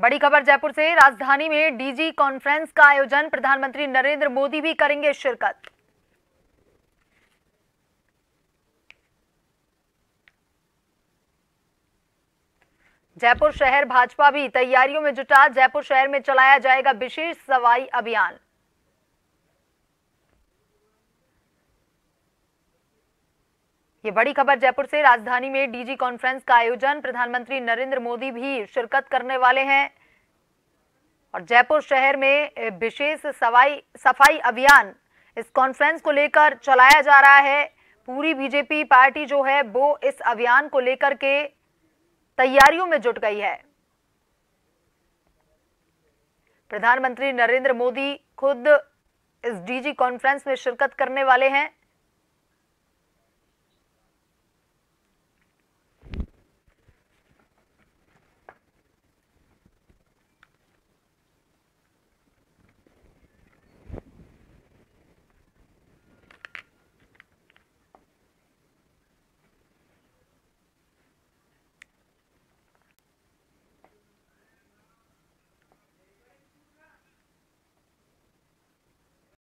बड़ी खबर जयपुर से। राजधानी में डीजी कॉन्फ्रेंस का आयोजन, प्रधानमंत्री नरेंद्र मोदी भी करेंगे शिरकत। जयपुर शहर भाजपा भी तैयारियों में जुटा। जयपुर शहर में चलाया जाएगा विशेष सफाई अभियान। ये बड़ी खबर जयपुर से। राजधानी में डीजी कॉन्फ्रेंस का आयोजन, प्रधानमंत्री नरेंद्र मोदी भी शिरकत करने वाले हैं और जयपुर शहर में विशेष सफाई अभियान इस कॉन्फ्रेंस को लेकर चलाया जा रहा है। पूरी बीजेपी पार्टी जो है वो इस अभियान को लेकर के तैयारियों में जुट गई है। प्रधानमंत्री नरेंद्र मोदी खुद इस डीजी कॉन्फ्रेंस में शिरकत करने वाले हैं।